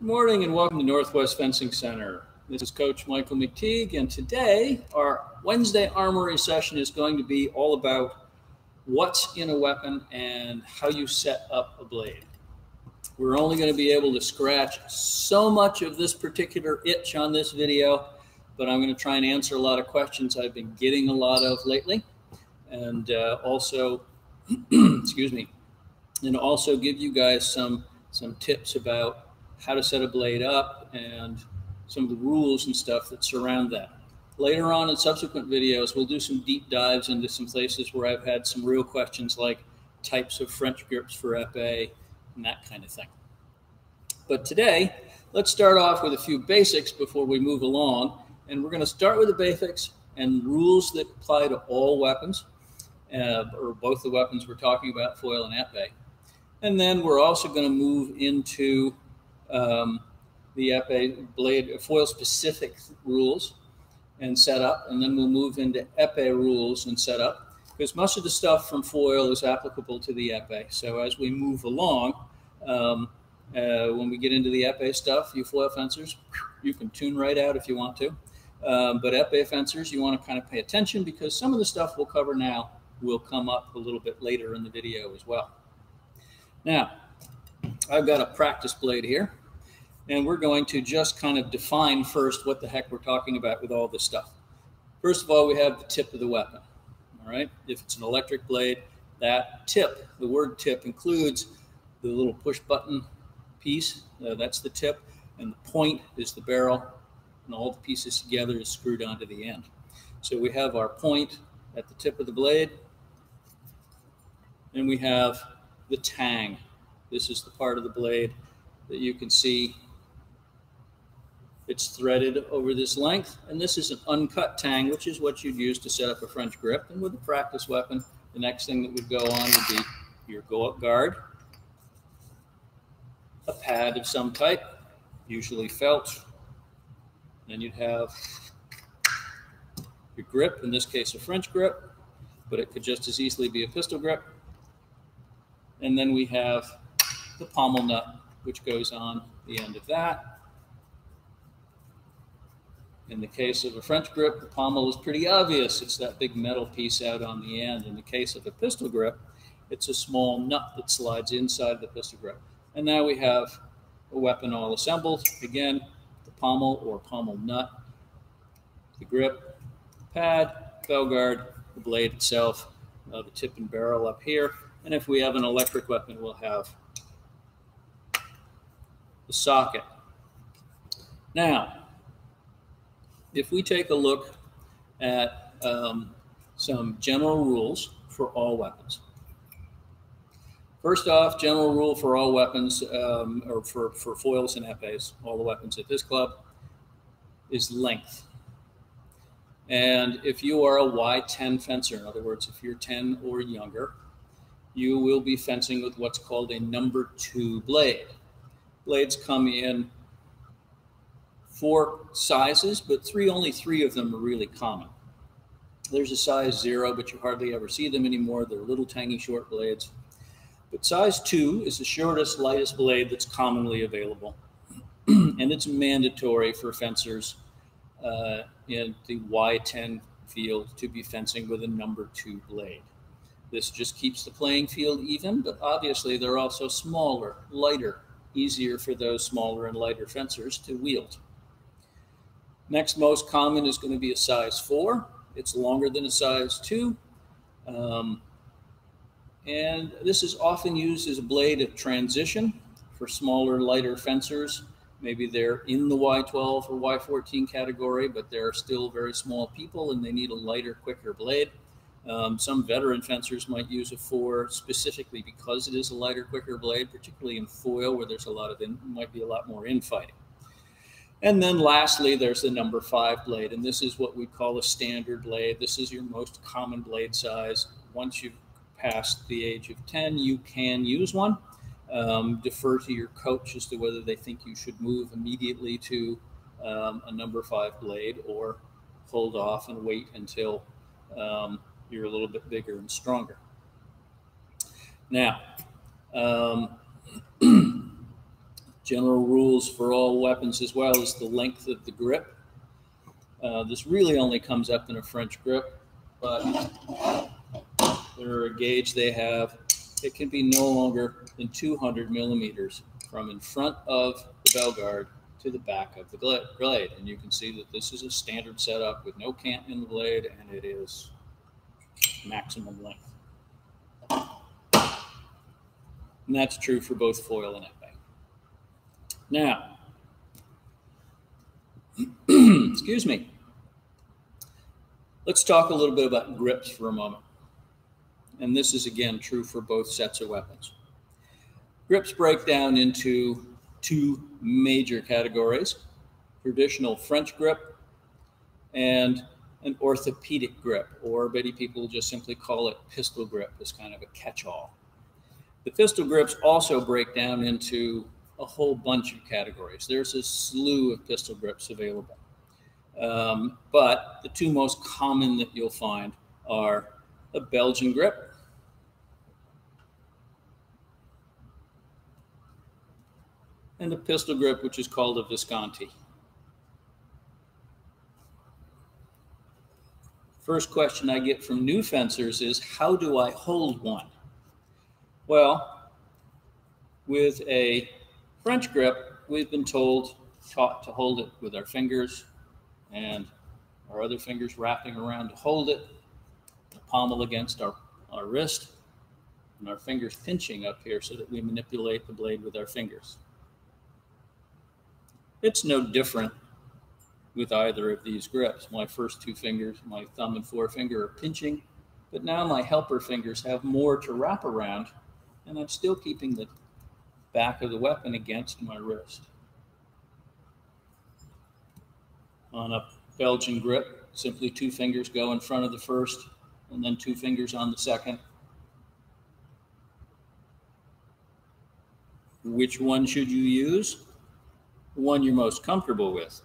Good morning and welcome to Northwest Fencing Center. This is Coach Michael McTigue, and today our Wednesday Armory session is going to be all about what's in a weapon and how you set up a blade. We're only going to be able to scratch so much of this particular itch on this video, but I'm going to try and answer a lot of questions I've been getting a lot of lately, and also, excuse me, and also give you guys some tips about how to set a blade up and some of the rules and stuff that surround that. Later on in subsequent videos, we'll do some deep dives into some places where I've had some real questions like types of French grips for epee and that kind of thing. But today, let's start off with a few basics before we move along. And we're gonna start with the basics and rules that apply to all weapons, or both the weapons we're talking about, foil and epee. And then we're also gonna move into the epee blade foil specific rules and setup, and then we'll move into epee rules and setup, because most of the stuff from foil is applicable to the epee. So as we move along, when we get into the epee stuff, you foil fencers, you can tune right out if you want to, but epee fencers, you want to kind of pay attention, because some of the stuff we'll cover now will come up a little bit later in the video as well. Now, I've got a practice blade here, and we're going to just kind of define first what the heck we're talking about with all this stuff. First of all, we have the tip of the weapon, all right? If it's an electric blade, that tip, the word tip includes the little push button piece, that's the tip, and the point is the barrel, and all the pieces together is screwed onto the end. So we have our point at the tip of the blade, and we have the tang. This is the part of the blade that you can see it's threaded over this length, and this is an uncut tang, which is what you'd use to set up a French grip. And with a practice weapon, the next thing that would go on would be your go-up guard, a pad of some type, usually felt, then you'd have your grip, in this case a French grip, but it could just as easily be a pistol grip, and then we have the pommel nut, which goes on the end of that. In the case of a French grip, the pommel is pretty obvious. It's that big metal piece out on the end. In the case of a pistol grip, it's a small nut that slides inside the pistol grip. And now we have a weapon all assembled. Again, the pommel or pommel nut, the grip, the pad, bell guard, the blade itself, the tip and barrel up here. And if we have an electric weapon, we'll have the socket. Now, if we take a look at some general rules for all weapons. First off, general rule for all weapons, or for foils and epees, all the weapons at this club, is length. And if you are a Y10 fencer, in other words, if you're 10 or younger, you will be fencing with what's called a number 2 blade. Blades come in 4 sizes, but only three of them are really common. There's a size 0, but you hardly ever see them anymore. They're little tangy short blades. But size 2 is the shortest, lightest blade that's commonly available. And it's mandatory for fencers in the Y10 field to be fencing with a number 2 blade. This just keeps the playing field even, but obviously they're also smaller, lighter, easier for those smaller and lighter fencers to wield. Next most common is going to be a size 4. It's longer than a size 2. And this is often used as a blade of transition for smaller, lighter fencers. Maybe they're in the Y12 or Y14 category, but they're still very small people and they need a lighter, quicker blade. Some veteran fencers might use a 4 specifically because it is a lighter, quicker blade, particularly in foil where there's a lot of might be a lot more infighting. And then lastly, there's the number 5 blade, and this is what we call a standard blade. This is your most common blade size. Once you've passed the age of 10, you can use one. Defer to your coach as to whether they think you should move immediately to a number 5 blade or hold off and wait until you're a little bit bigger and stronger. Now, general rules for all weapons, as well as the length of the grip. This really only comes up in a French grip, but they're a gauge they have. It can be no longer than 200 millimeters from in front of the bell guard to the back of the blade. And you can see that this is a standard setup with no cant in the blade, and it is maximum length. And that's true for both foil and epee. Now, excuse me. Let's talk a little bit about grips for a moment. And this is, again, true for both sets of weapons. Grips break down into two major categories: traditional French grip and an orthopedic grip, or many people just simply call it pistol grip, as kind of a catch-all. The pistol grips also break down into a whole bunch of categories. There's a slew of pistol grips available. But the two most common that you'll find are a Belgian grip, and a pistol grip, which is called a Visconti. First question I get from new fencers is, how do I hold one? Well, with a French grip, we've been taught to hold it with our fingers and our other fingers wrapping around to hold it, the pommel against our wrist, and our fingers pinching up here so that we manipulate the blade with our fingers. It's no different with either of these grips. My first two fingers, my thumb and forefinger, are pinching, but now my helper fingers have more to wrap around, and I'm still keeping the back of the weapon against my wrist. On a Belgian grip, simply two fingers go in front of the first, and then two fingers on the second. Which one should you use? The one you're most comfortable with.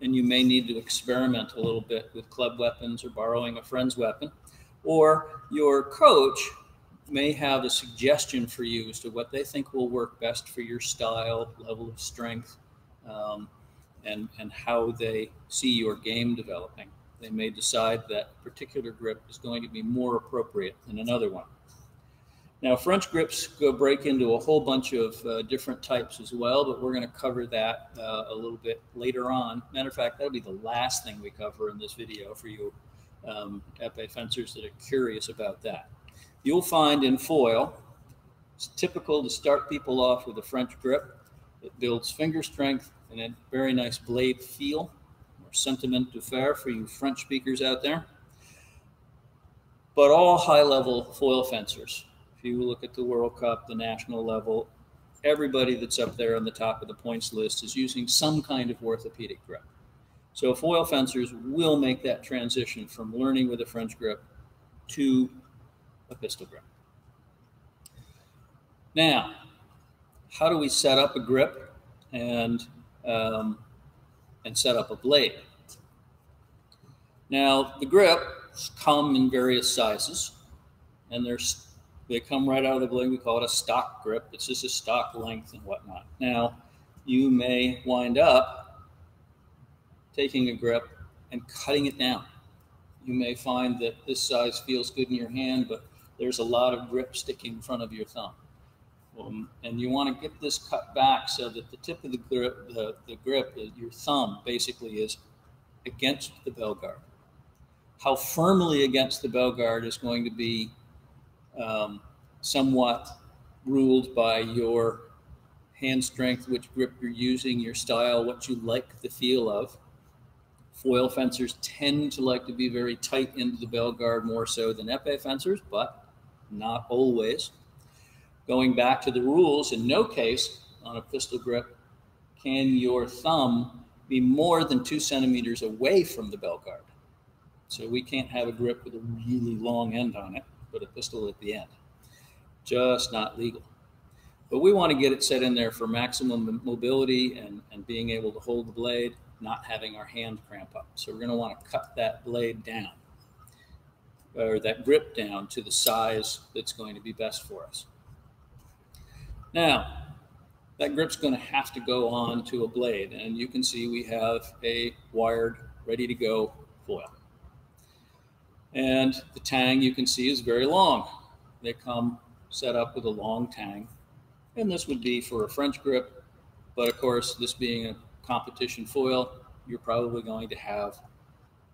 And you may need to experiment a little bit with club weapons or borrowing a friend's weapon. Or your coach may have a suggestion for you as to what they think will work best for your style, level of strength, and how they see your game developing. They may decide that a particular grip is going to be more appropriate than another one. Now, French grips break into a whole bunch of different types as well, but we're going to cover that a little bit later on. Matter of fact, that'll be the last thing we cover in this video for you epee fencers that are curious about that. You'll find in foil, it's typical to start people off with a French grip. It builds finger strength and a very nice blade feel, or sentiment de fer for you French speakers out there. But all high-level foil fencers, if you look at the World Cup, the national level, everybody that's up there on the top of the points list is using some kind of orthopedic grip. So foil fencers will make that transition from learning with a French grip to a pistol grip. Now, how do we set up a grip and set up a blade? Now, the grips come in various sizes, and they come right out of the blade. We call it a stock grip. It's just a stock length and whatnot. Now, you may wind up taking a grip and cutting it down. You may find that this size feels good in your hand, but there's a lot of grip sticking in front of your thumb. And you want to get this cut back so that the tip of the grip, your thumb basically is against the bell guard. How firmly against the bell guard is going to be somewhat ruled by your hand strength, which grip you're using, your style, what you like the feel of. Foil fencers tend to like to be very tight into the bell guard more so than epee fencers, but not always. Going back to the rules, in no case on a pistol grip can your thumb be more than 2 centimeters away from the bell guard. So we can't have a grip with a really long end on it, but a pistol at the end. Just not legal. But we want to get it set in there for maximum mobility and being able to hold the blade, not having our hand cramp up. So we're going to want to cut that blade down, or that grip down, to the size that's going to be best for us. Now, that grip's going to have to go on to a blade. And you can see we have a wired, ready to go foil. And the tang, you can see, is very long. They come set up with a long tang. And this would be for a French grip. But of course, this being a competition foil, you're probably going to have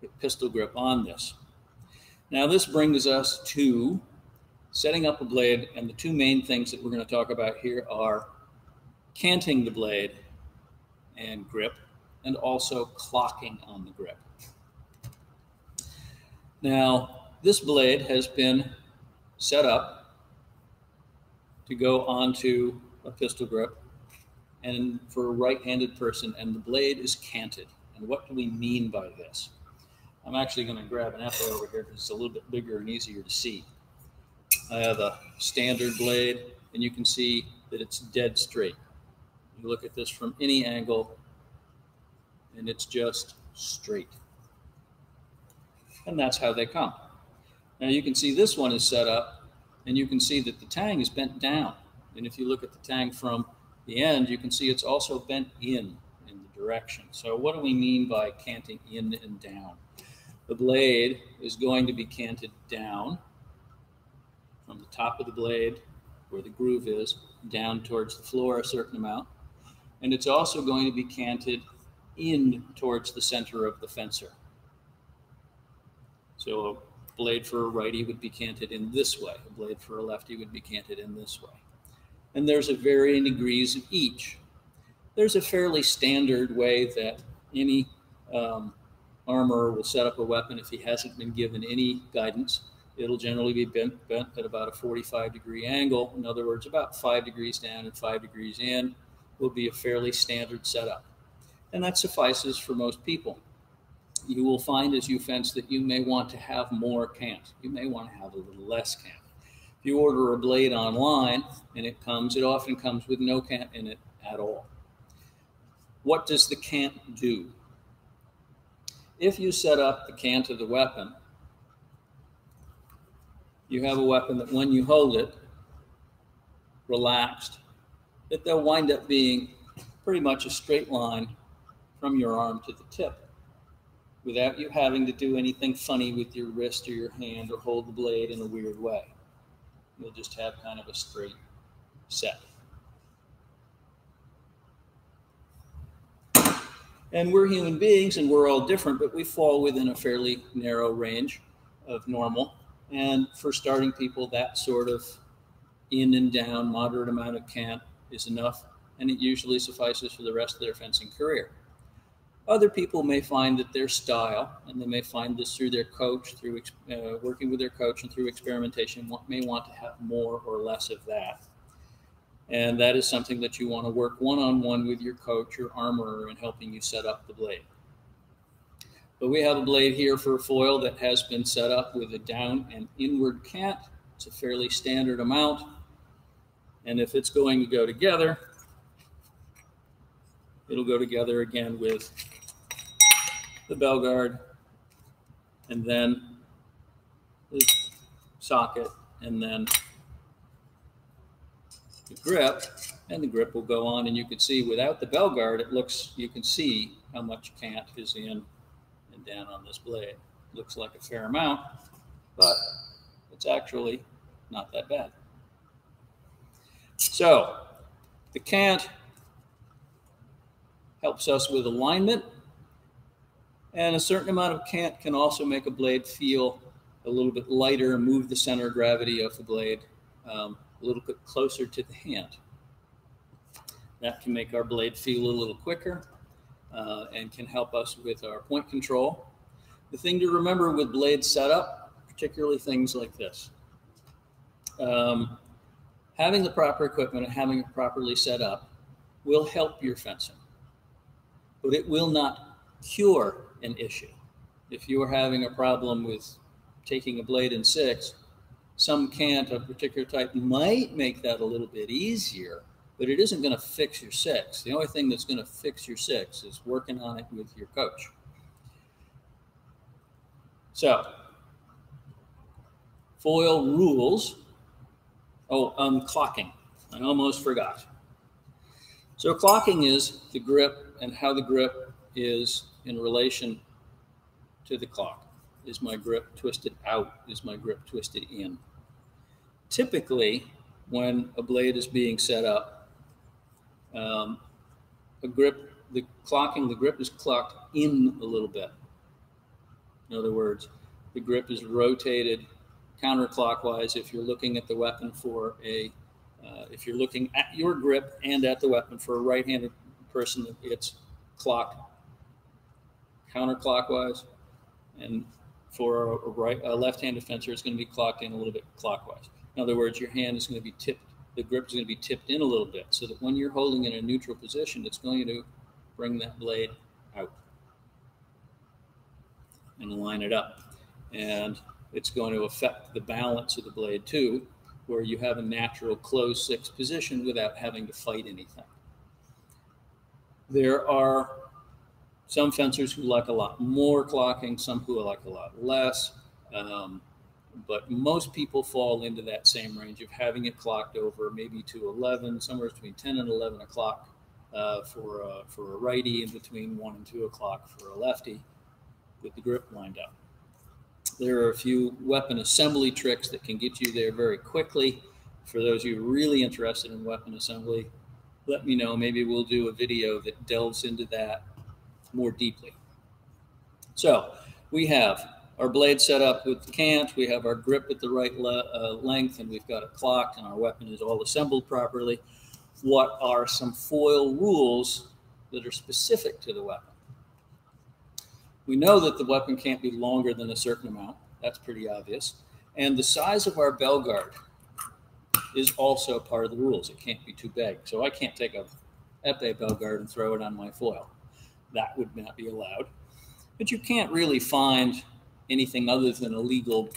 a pistol grip on this. Now this brings us to setting up a blade, and the two main things that we're going to talk about here are canting the blade and grip, and also clocking on the grip. Now this blade has been set up to go onto a pistol grip and for a right-handed person, and the blade is canted. And what do we mean by this? I'm actually going to grab an epee over here because it's a little bit bigger and easier to see. I have a standard blade, and you can see that it's dead straight. You look at this from any angle, and it's just straight. And that's how they come. Now you can see this one is set up, and you can see that the tang is bent down. And if you look at the tang from the end, you can see it's also bent in the direction. So what do we mean by canting in and down? The blade is going to be canted down from the top of the blade, where the groove is, down towards the floor a certain amount. And it's also going to be canted in towards the center of the fencer. So a blade for a righty would be canted in this way. A blade for a lefty would be canted in this way. And there's a varying degrees of each. There's a fairly standard way that any armorer will set up a weapon if he hasn't been given any guidance. It'll generally be bent at about a 45-degree angle. In other words, about 5 degrees down and 5 degrees in will be a fairly standard setup. And that suffices for most people. You will find as you fence that you may want to have more cant. You may want to have a little less cant. If you order a blade online and it often comes with no cant in it at all. What does the cant do? If you set up the cant of the weapon, you have a weapon that when you hold it relaxed, that they'll wind up being pretty much a straight line from your arm to the tip without you having to do anything funny with your wrist or your hand or hold the blade in a weird way. You'll just have kind of a straight set. And we're human beings and we're all different, but we fall within a fairly narrow range of normal. And for starting people, that sort of in and down, moderate amount of cant is enough, and it usually suffices for the rest of their fencing career. Other people may find that their style, and they may find this through their coach, through working with their coach and through experimentation, may want to have more or less of that. And that is something that you want to work one-on-one with your coach, your armorer, in helping you set up the blade. But we have a blade here for a foil that has been set up with a down and inward cant. It's a fairly standard amount. And if it's going to go together, it'll go together again with the bell guard and then the socket and then the grip, and the grip will go on. And you can see without the bell guard, you can see how much cant is in and down on this blade. Looks like a fair amount, but it's actually not that bad. So the cant helps us with alignment, and a certain amount of cant can also make a blade feel a little bit lighter and move the center of gravity of the blade a little bit closer to the hand. That can make our blade feel a little quicker and can help us with our point control. The thing to remember with blade setup, particularly things like this, having the proper equipment and having it properly set up will help your fencing, but it will not cure an issue. If you are having a problem with taking a blade in six, some cant of a particular type might make that a little bit easier, but it isn't going to fix your six. The only thing that's going to fix your six is working on it with your coach. So, foil rules. Oh, clocking. I almost forgot. So clocking is the grip and how the grip is in relation to the clock. Is my grip twisted out? Is my grip twisted in? Typically, when a blade is being set up, the grip is clocked in a little bit. In other words, the grip is rotated counterclockwise if you're looking at the weapon for a, if you're looking at your grip and at the weapon for a right-handed person, it's clocked counterclockwise, and for a left-handed fencer, it's going to be clocked in a little bit clockwise. In other words, your hand is going to be tipped, the grip is going to be tipped in a little bit so that when you're holding in a neutral position, it's going to bring that blade out and line it up. And it's going to affect the balance of the blade too, where you have a natural closed sixth position without having to fight anything. There are some fencers who like a lot more clocking, some who like a lot less, but most people fall into that same range of having it clocked over maybe to 11, somewhere between 10 and 11 o'clock for a righty, and between 1 and 2 o'clock for a lefty with the grip lined up. There are a few weapon assembly tricks that can get you there very quickly. For those of you really interested in weapon assembly, let me know. Maybe we'll do a video that delves into that more deeply. So we have our blade set up with the cant, we have our grip at the right length, and we've got it clocked, and our weapon is all assembled properly. What are some foil rules that are specific to the weapon? We know that the weapon can't be longer than a certain amount. That's pretty obvious. And the size of our bell guard is also part of the rules. It can't be too big. So I can't take a epee bell guard and throw it on my foil. That would not be allowed. But you can't really find anything other than a legal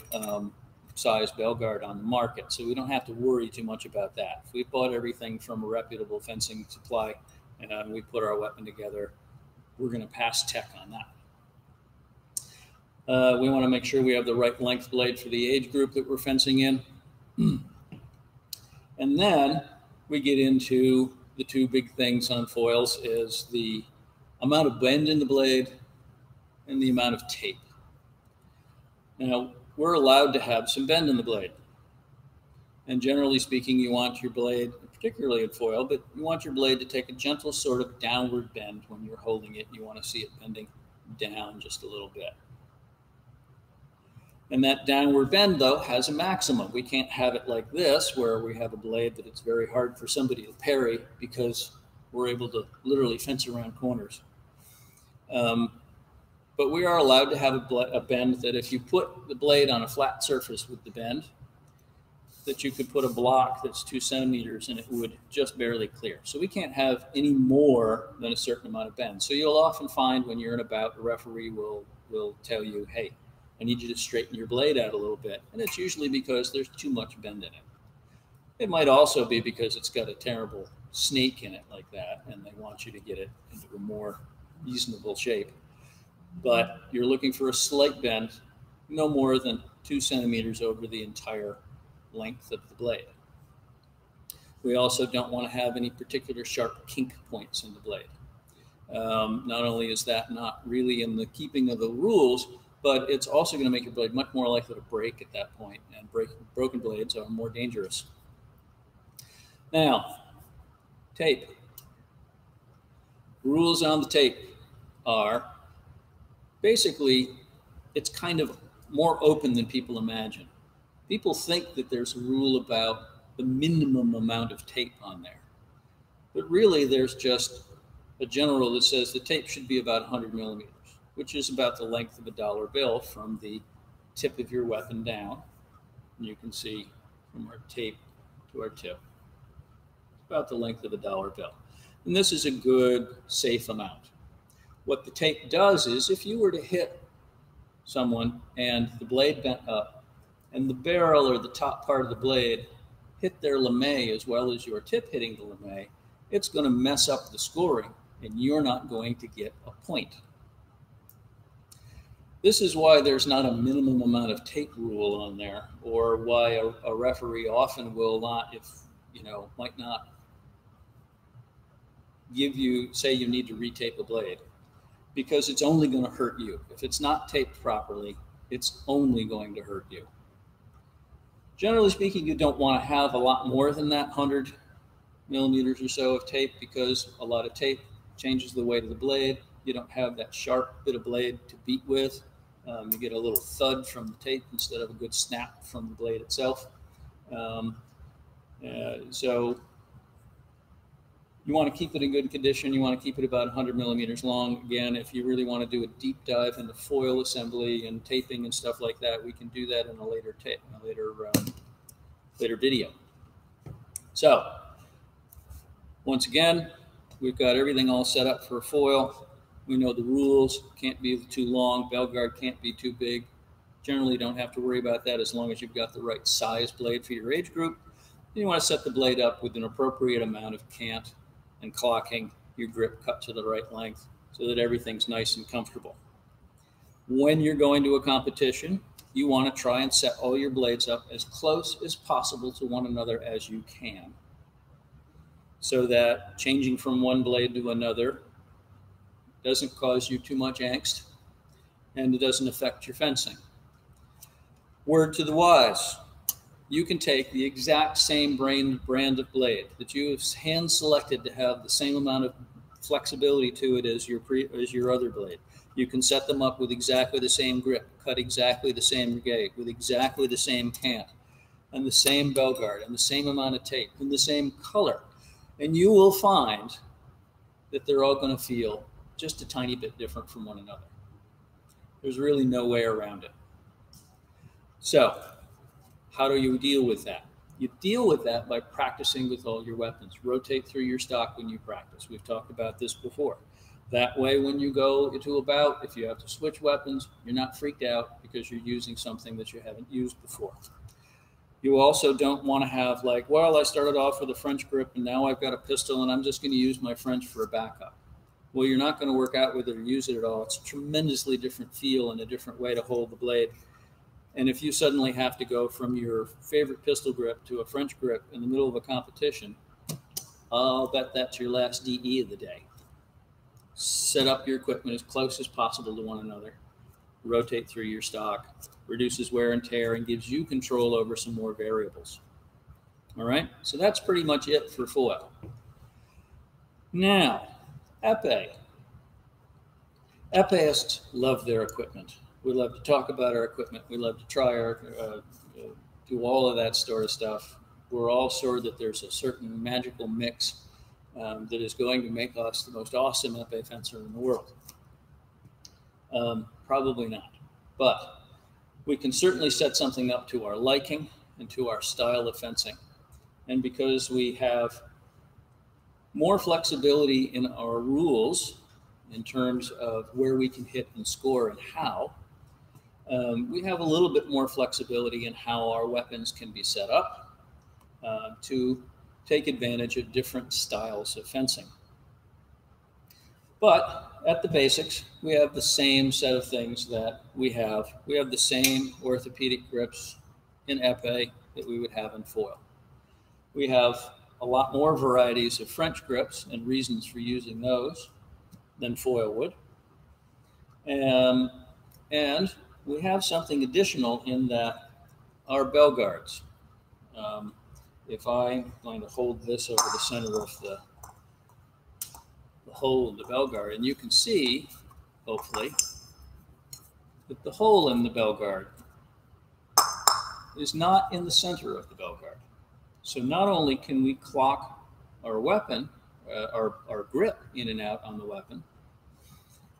size bell guard on the market. So we don't have to worry too much about that. If we bought everything from a reputable fencing supply and we put our weapon together, we're going to pass tech on that. We want to make sure we have the right length blade for the age group that we're fencing in. And then we get into the two big things on foils is the amount of bend in the blade and the amount of tape. Now, we're allowed to have some bend in the blade. And generally speaking, you want your blade, particularly in foil, but you want your blade to take a gentle sort of downward bend when you're holding it. You want to see it bending down just a little bit. And that downward bend, though, has a maximum. We can't have it like this, where we have a blade that it's very hard for somebody to parry because we're able to literally fence around corners. But we are allowed to have a bend that if you put the blade on a flat surface with the bend, that you could put a block that's 2 centimeters and it would just barely clear. So we can't have any more than a certain amount of bend. So you'll often find when you're in a bout, a referee will tell you, hey, I need you to straighten your blade out a little bit. And it's usually because there's too much bend in it. It might also be because it's got a terrible snake in it like that, and they want you to get it into a more reasonable shape. But you're looking for a slight bend, no more than 2 centimeters over the entire length of the blade. We also don't want to have any particular sharp kink points in the blade. Not only is that not really in the keeping of the rules, but it's also going to make your blade much more likely to break at that point, and broken blades are more dangerous. Now, tape. Rules on the tape are basically, it's kind of more open than people imagine. People think that there's a rule about the minimum amount of tape on there, but really there's just a general that says the tape should be about 100 millimeters. Which is about the length of a dollar bill from the tip of your weapon down. And you can see from our tape to our tip, about the length of a dollar bill. And this is a good, safe amount. What the tape does is if you were to hit someone and the blade bent up and the barrel or the top part of the blade hit their lame as well as your tip hitting the lame, it's going to mess up the scoring and you're not going to get a point. This is why there's not a minimum amount of tape rule on there, or why a referee often will not, if you know, might not give you, say you need to retape a blade, because it's only going to hurt you. If it's not taped properly, it's only going to hurt you. Generally speaking, you don't want to have a lot more than that 100 millimeters or so of tape, because a lot of tape changes the weight of the blade. You don't have that sharp bit of blade to beat with. You get a little thud from the tape instead of a good snap from the blade itself. So you want to keep it in good condition. You want to keep it about 100 millimeters long. Again, if you really want to do a deep dive into foil assembly and taping and stuff like that, we can do that in a later later video. So once again, we've got everything all set up for foil. We know the rules. Can't be too long. Bell guard can't be too big. Generally don't have to worry about that as long as you've got the right size blade for your age group. You want to set the blade up with an appropriate amount of cant and clocking your grip cut to the right length so that everything's nice and comfortable. When you're going to a competition, you want to try and set all your blades up as close as possible to one another as you can, so that changing from one blade to another doesn't cause you too much angst and it doesn't affect your fencing. Word to the wise. You can take the exact same brand of blade that you have hand selected to have the same amount of flexibility to it as your other blade. You can set them up with exactly the same grip, cut exactly the same gate, with exactly the same cant, and the same bell guard, and the same amount of tape, and the same color. And you will find that they're all going to feel just a tiny bit different from one another. There's really no way around it. So how do you deal with that? You deal with that by practicing with all your weapons. Rotate through your stock when you practice. We've talked about this before. That way, when you go to a bout, if you have to switch weapons, you're not freaked out because you're using something that you haven't used before. You also don't want to have like, well, I started off with a French grip and now I've got a pistol and I'm just going to use my French for a backup. Well, you're not going to work out with it or use it at all. It's a tremendously different feel and a different way to hold the blade. And if you suddenly have to go from your favorite pistol grip to a French grip in the middle of a competition, I'll bet that's your last DE of the day. Set up your equipment as close as possible to one another. Rotate through your stock. Reduces wear and tear and gives you control over some more variables. All right, so that's pretty much it for foil. Now, epee. Epeists love their equipment. We love to talk about our equipment. We love to try our, do all of that sort of stuff. We're all sure that there's a certain magical mix that is going to make us the most awesome epee fencer in the world. Probably not, but we can certainly set something up to our liking and to our style of fencing. And because we have more flexibility in our rules in terms of where we can hit and score and how, we have a little bit more flexibility in how our weapons can be set up to take advantage of different styles of fencing. But at the basics, we have the same set of things that we have. We have the same orthopedic grips in epee that we would have in foil. We have a lot more varieties of French grips and reasons for using those than foil would. And we have something additional in that our bell guards. If I'm going to hold this over the center of the hole in the bell guard, and you can see, hopefully, that the hole in the bell guard is not in the center of the bell guard. So not only can we clock our weapon, our grip in and out on the weapon,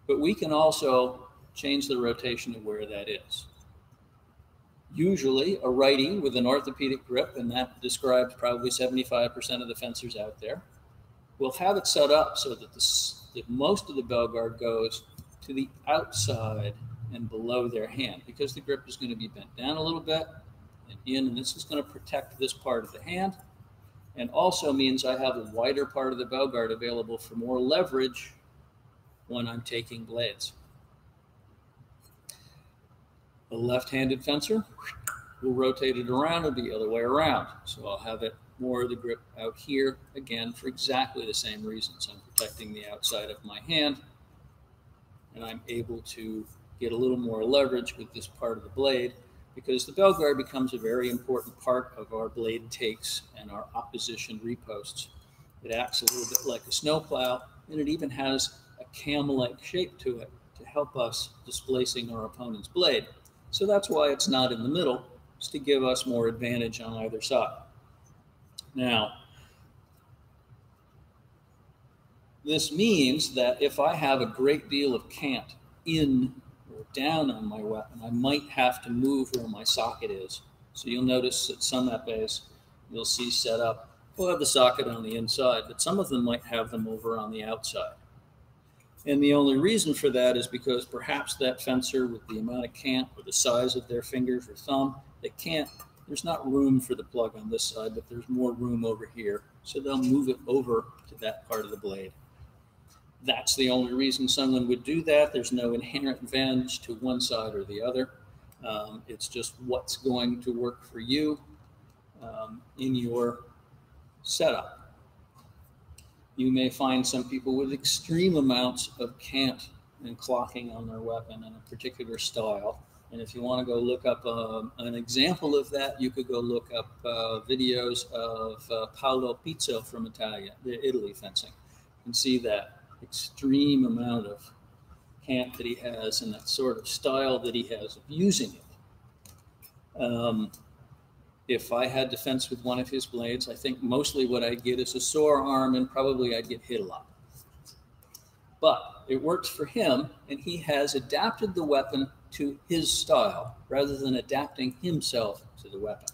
but we can also change the rotation of where that is. Usually a righty with an orthopedic grip, and that describes probably 75% of the fencers out there, will have it set up so that that most of the bell guard goes to the outside and below their hand, because the grip is going to be bent down a little bit and in, and this is going to protect this part of the hand. And also means I have a wider part of the bell guard available for more leverage when I'm taking blades. A left-handed fencer will rotate it around or the other way around. So I'll have it more of the grip out here, again, for exactly the same reasons. I'm protecting the outside of my hand, and I'm able to get a little more leverage with this part of the blade, because the bell guard becomes a very important part of our blade takes and our opposition reposts. It acts a little bit like a snowplow, and it even has a cam-like shape to it to help us displacing our opponent's blade. So that's why it's not in the middle, is to give us more advantage on either side. Now, this means that if I have a great deal of cant in or down on my weapon, I might have to move where my socket is. So you'll notice that some epées you'll see set up will have the socket on the inside, but some of them might have them over on the outside. And the only reason for that is because perhaps that fencer, with the amount of cant or the size of their fingers or thumb, they can't, there's not room for the plug on this side, but there's more room over here. So they'll move it over to that part of the blade. That's the only reason someone would do that. There's no inherent advantage to one side or the other. It's just what's going to work for you in your setup. You may find some people with extreme amounts of cant and clocking on their weapon in a particular style. And if you want to go look up an example of that, you could go look up videos of Paolo Pizzo from Italy fencing. You can see that extreme amount of cant that he has and that sort of style that he has of using it. If I had to fence with one of his blades, I think mostly what I'd get is a sore arm, and probably I'd get hit a lot. But it works for him, and he has adapted the weapon to his style rather than adapting himself to the weapon.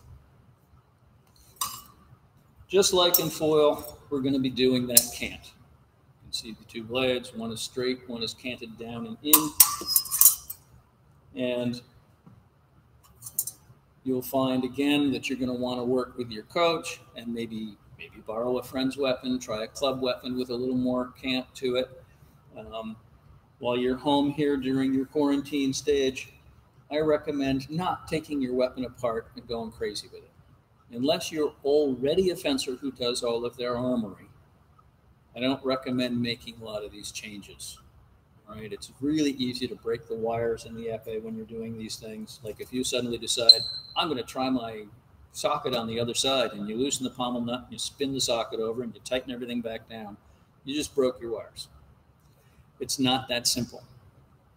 Just like in foil, we're going to be doing that cant. You can see the two blades. One is straight, one is canted down and in. And you'll find, again, that you're going to want to work with your coach and maybe borrow a friend's weapon, try a club weapon with a little more cant to it. While you're home here during your quarantine stage, I recommend not taking your weapon apart and going crazy with it. Unless you're already a fencer who does all of their armory, I don't recommend making a lot of these changes. Right? It's really easy to break the wires in the epee when you're doing these things. Like if you suddenly decide, I'm going to try my socket on the other side, and you loosen the pommel nut, and you spin the socket over, and you tighten everything back down, you just broke your wires. It's not that simple.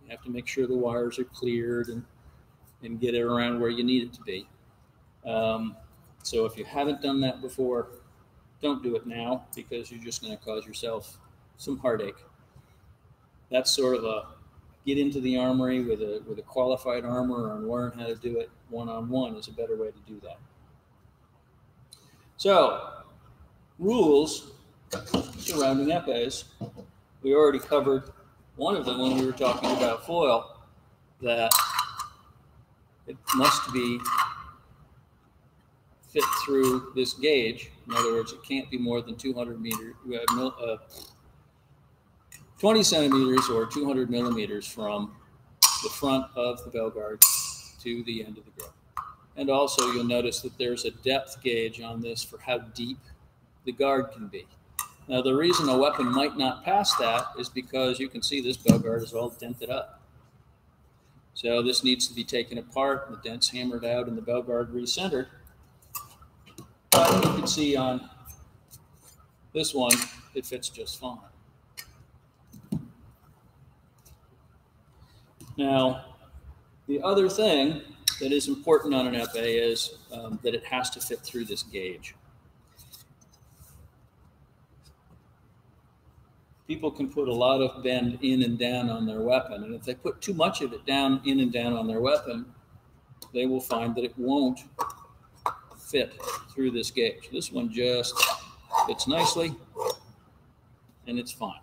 You have to make sure the wires are cleared and get it around where you need it to be. So if you haven't done that before, don't do it now, because you're just going to cause yourself some heartache. That's sort of a get into the armory with a qualified armorer and learn how to do it one-on-one is a better way to do that. So, rules surrounding epées. We already covered one of them when we were talking about foil, that it must be fit through this gauge. In other words, it can't be more than 20 centimeters or 200 millimeters from the front of the bell guard to the end of the grip. And also you'll notice that there's a depth gauge on this for how deep the guard can be. Now the reason a weapon might not pass that is because you can see this bell guard is all dented up. So this needs to be taken apart, the dent's hammered out, and the bell guard recentered. But you can see on this one, it fits just fine. Now, the other thing that is important on an epee is that it has to fit through this gauge. People can put a lot of bend in and down on their weapon, and if they put too much of it down, in and down on their weapon, they will find that it won't fit through this gauge. This one just fits nicely, and it's fine.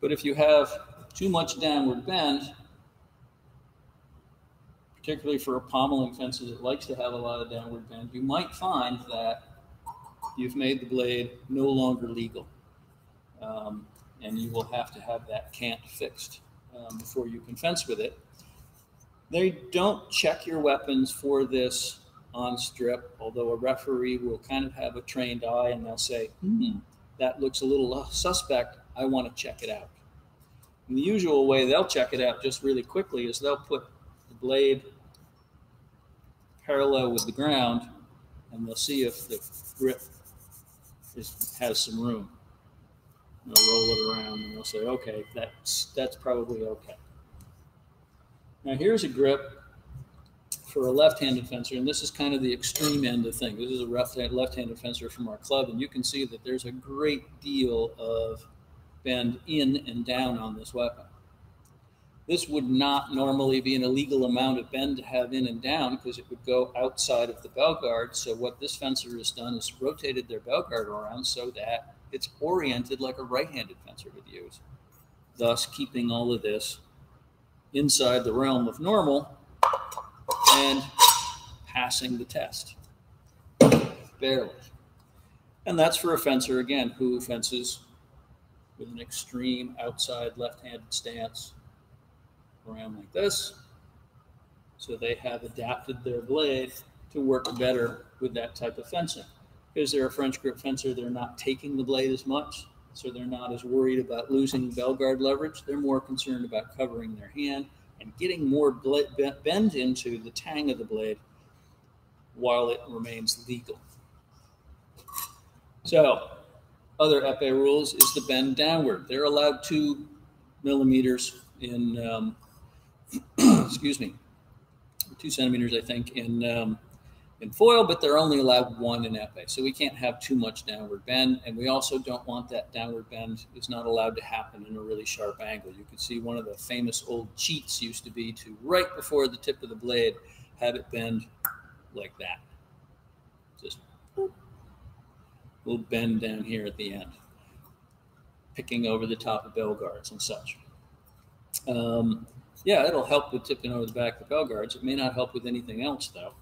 But if you have too much downward bend, particularly for a pommeling fence that likes to have a lot of downward bend, you might find that you've made the blade no longer legal. And you will have to have that cant fixed before you can fence with it. They don't check your weapons for this on strip, although a referee will kind of have a trained eye and they'll say, that looks a little suspect. I want to check it out. And the usual way they'll check it out just really quickly is they'll put the blade parallel with the ground and they'll see if the grip has some room. And they'll roll it around and they'll say, okay, that's probably okay. Now here's a grip for a left-handed fencer, and this is kind of the extreme end of things. This is a left-handed fencer from our club, and you can see that there's a great deal of bend in and down on this weapon. This would not normally be an illegal amount of bend to have in and down because it would go outside of the bell guard. So what this fencer has done is rotated their bell guard around so that it's oriented like a right-handed fencer would use, thus keeping all of this inside the realm of normal and passing the test, barely. And that's for a fencer, again, who fences with an extreme outside left-handed stance around like this. So they have adapted their blade to work better with that type of fencing. Because they're a French grip fencer, they're not taking the blade as much, so they're not as worried about losing bell guard leverage. They're more concerned about covering their hand and getting more bend into the tang of the blade while it remains legal. So other epee rules is the bend downward. They're allowed 2 millimeters in, 2 centimeters, I think, in foil, but they're only allowed 1 in epee. So we can't have too much downward bend. And we also don't want that downward bend. It's not allowed to happen in a really sharp angle. You can see one of the famous old cheats used to be to, right before the tip of the blade, have it bend like that. Just boop. We'll bend down here at the end, picking over the top of bell guards and such. Yeah, it'll help with tipping over the back of the bell guards. It may not help with anything else, though.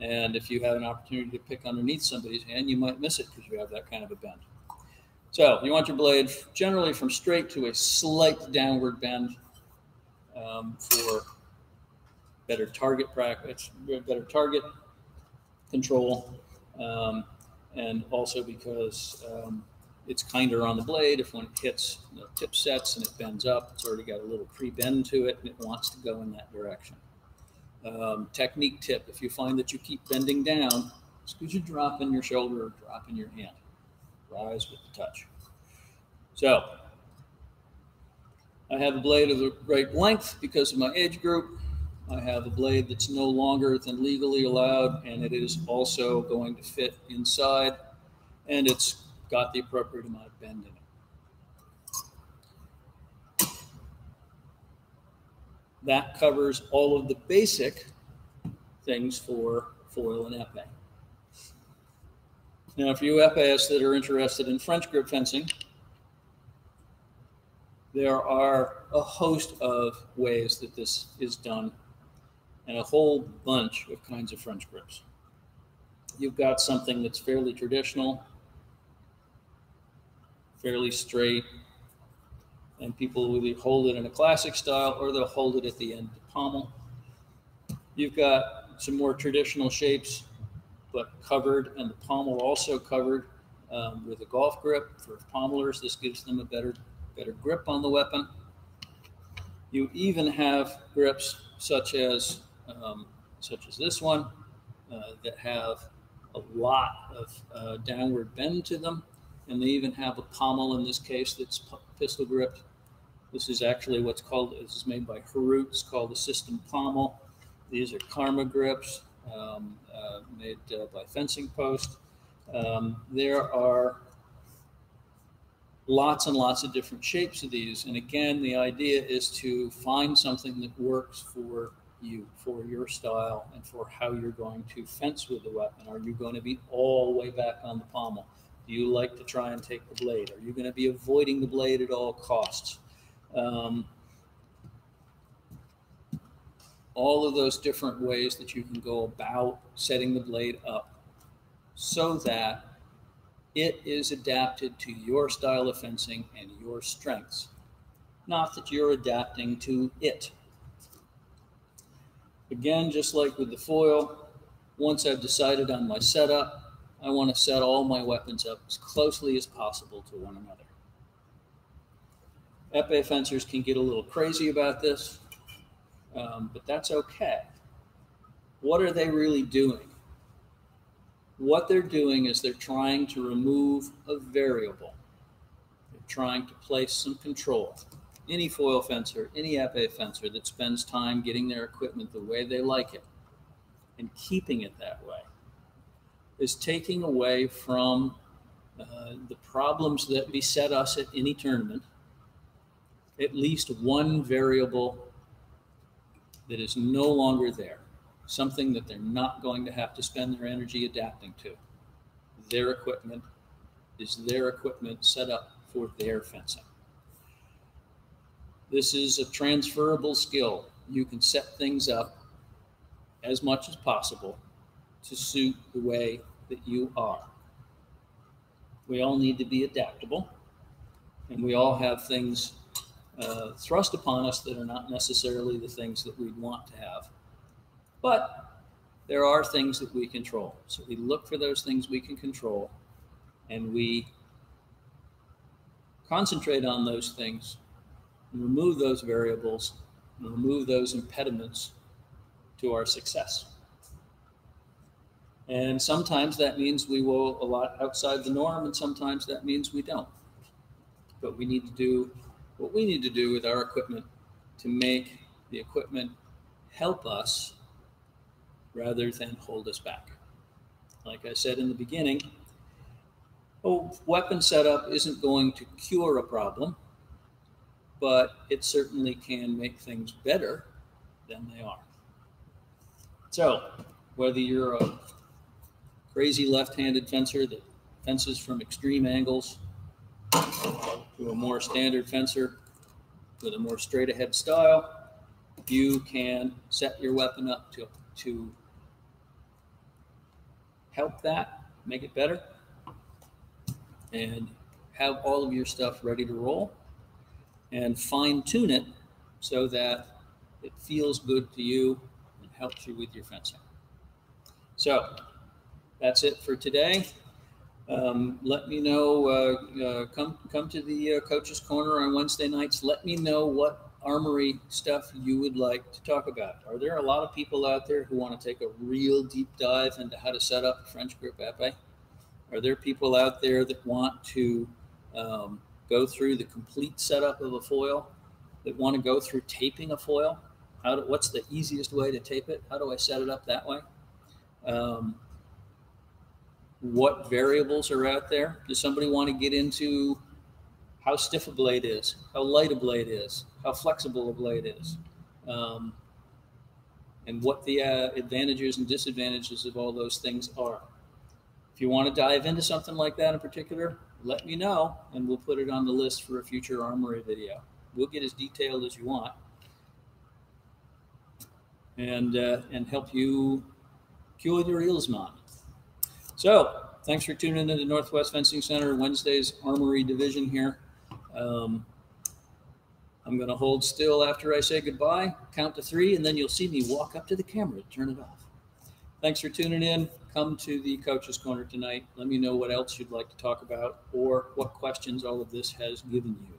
And if you have an opportunity to pick underneath somebody's hand, you might miss it because you have that kind of a bend. So you want your blade generally from straight to a slight downward bend for better target practice, better target control, and also because it's kinder on the blade. If when it hits, the tip sets and it bends up, it's already got a little pre-bend to it and it wants to go in that direction. Technique tip: if you find that you keep bending down, it's because you're dropping your shoulder or dropping your hand. Rise with the touch. So I have a blade of the right length because of my age group. I have a blade that's no longer than legally allowed, and it is also going to fit inside, and it's got the appropriate amount of bend in it. That covers all of the basic things for foil and epee. Now, if you epeeists that are interested in French grip fencing, there are a host of ways that this is done and a whole bunch of kinds of French grips. You've got something that's fairly traditional, fairly straight, and people will either hold it in a classic style or they'll hold it at the end of the pommel. You've got some more traditional shapes, but covered, and the pommel also covered with a golf grip for pommelers. This gives them a better grip on the weapon. You even have grips such as this one that have a lot of downward bend to them. And they even have a pommel in this case that's pistol gripped. This is actually what's called, this is made by Harut, it's called the system pommel. These are karma grips made by Fencing Post. There are lots and lots of different shapes of these. And again, the idea is to find something that works for you, for your style, and for how you're going to fence with the weapon. Are you going to be all the way back on the pommel? Do you like to try and take the blade? Are you going to be avoiding the blade at all costs? All of those different ways that you can go about setting the blade up so that it is adapted to your style of fencing and your strengths, not that you're adapting to it. Again, just like with the foil, once I've decided on my setup, I want to set all my weapons up as closely as possible to one another. Epee fencers can get a little crazy about this, but that's okay. What are they really doing? What they're doing is they're trying to remove a variable. They're trying to place some control. Any foil fencer, any epee fencer that spends time getting their equipment the way they like it and keeping it that way is taking away from the problems that beset us at any tournament at least one variable that is no longer there, something that they're not going to have to spend their energy adapting to. Their equipment is their equipment set up for their fencing. This is a transferable skill. You can set things up as much as possible to suit the way that you are. We all need to be adaptable, and we all have things thrust upon us that are not necessarily the things that we'd want to have. But there are things that we control. So we look for those things we can control, and we concentrate on those things and remove those variables and remove those impediments to our success. And sometimes that means we will a lot outside the norm, and sometimes that means we don't. But we need to do what we need to do with our equipment to make the equipment help us rather than hold us back. Like I said in the beginning, weapon setup isn't going to cure a problem, but it certainly can make things better than they are. So whether you're a crazy left-handed fencer that fences from extreme angles to a more standard fencer with a more straight-ahead style, you can set your weapon up to help that, make it better, and have all of your stuff ready to roll, and fine-tune it so that it feels good to you and helps you with your fencing. So that's it for today. Let me know, come to the Coach's Corner on Wednesday nights. Let me know what armory stuff you would like to talk about. Are there a lot of people out there who want to take a real deep dive into how to set up a French grip epee? Are there people out there that want to go through the complete setup of a foil, that want to go through taping a foil? What's the easiest way to tape it? How do I set it up that way? What variables are out there? Does somebody want to get into how stiff a blade is, how light a blade is, how flexible a blade is, and what the advantages and disadvantages of all those things are? If you want to dive into something like that in particular, let me know, and we'll put it on the list for a future armory video. We'll get as detailed as you want, and help you cure your eels mind. So thanks for tuning into Northwest Fencing Center, Wednesday's Armory Division here. I'm going to hold still after I say goodbye, count to 3, and then you'll see me walk up to the camera to turn it off. Thanks for tuning in. Come to the Coach's Corner tonight. Let me know what else you'd like to talk about or what questions all of this has given you.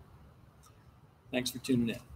Thanks for tuning in.